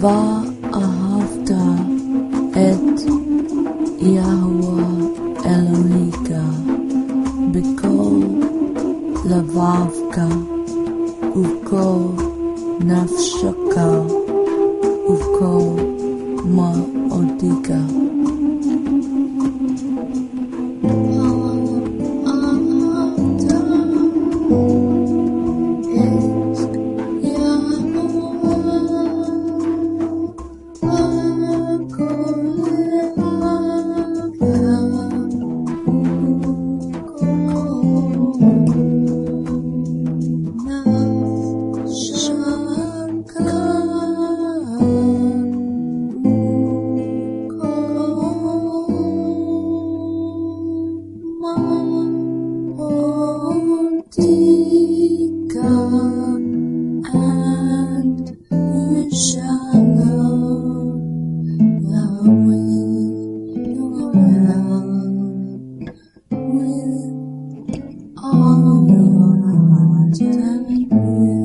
Wahrhafter et Yahweh Elohika, b'kol lavavka, uv'kol nafshaka, uv'kol ma'odika. With all your heart and